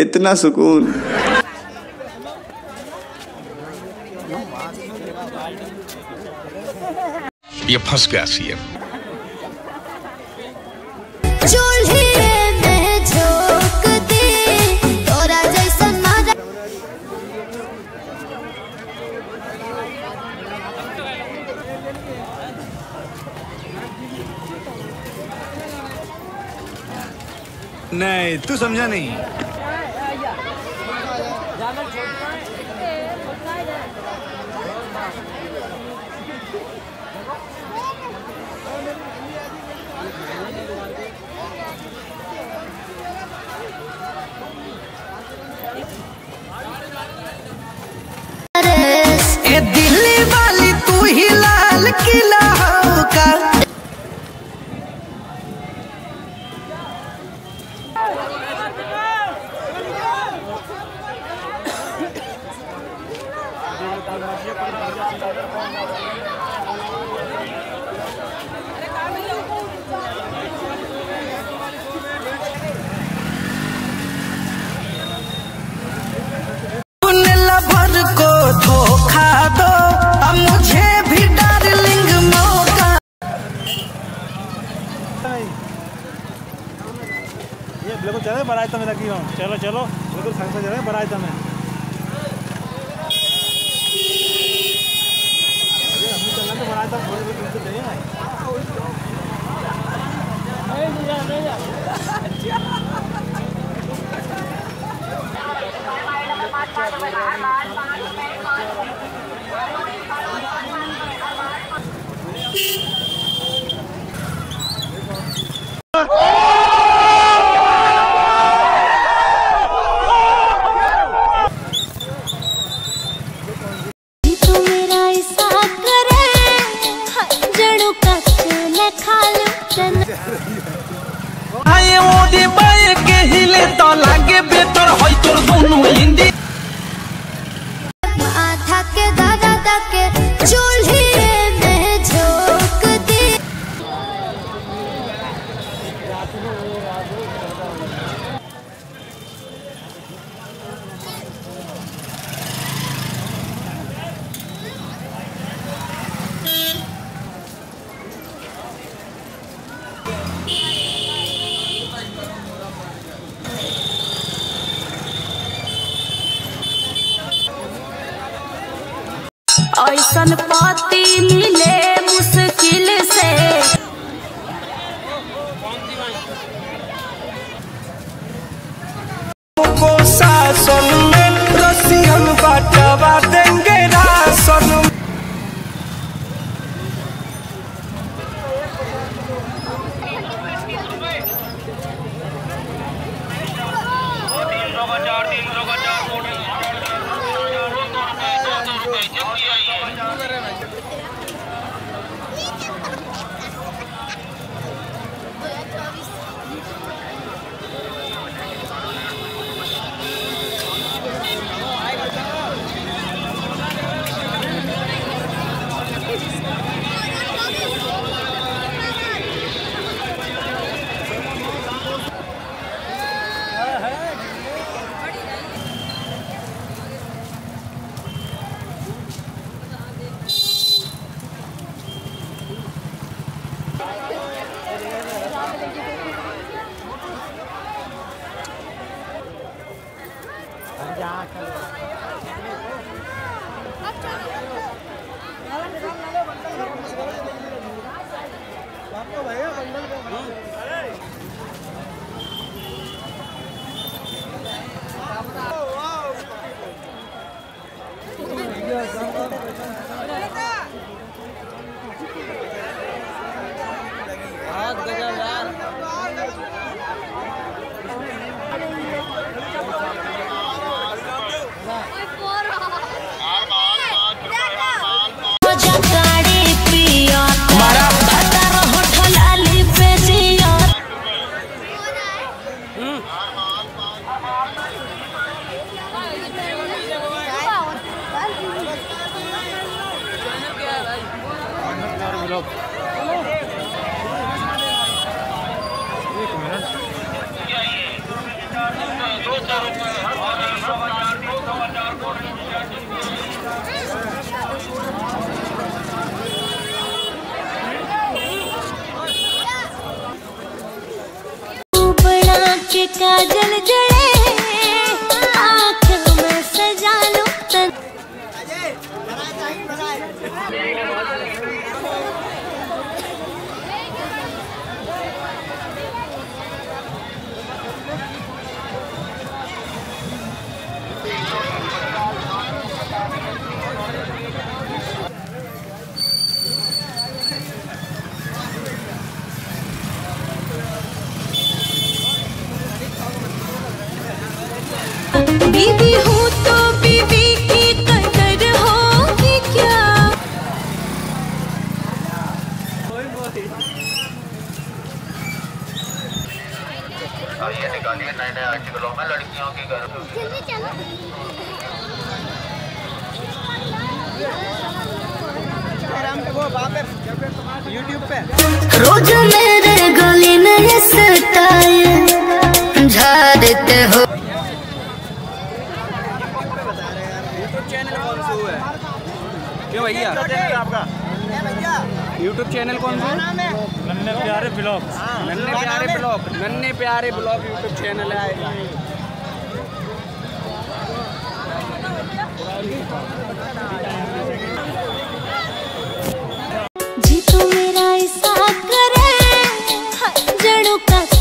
इतना सुकून। ये फंस गया सीएम। नहीं तू समझा नहीं। ए दिल्ली वाली तू ही लाल किला का चलो बड़ा था मैं लगी हूँ। चलो चलो बिल्कुल संग से चले बड़ा था मैं। हमने चलना तो बड़ा था थोड़ी बहुत दूर चले ना। ऐसन पाती मिले मुश्किल से। शासन में रसियन बांटवा देंगे राशन। काजल जड़े आँखों में सजा लो तन। बीवी हूँ तो बीवी की कदर होगी क्या? अब ये निकालिए नए नए आर्टिकलों में लड़कियों की गर्लफ्रेंड यूट्यूब पे रोज मेरे गले में सताए झाड़ते हो। क्यों भैया आपका YouTube चैनल कौन सा है? नन्ने प्यारे ब्लॉग्स। नन्ने प्यारे ब्लॉग, नन्ने प्यारे ब्लॉग YouTube चैनल है। जी तो मेरा ऐसा करे जड़ों का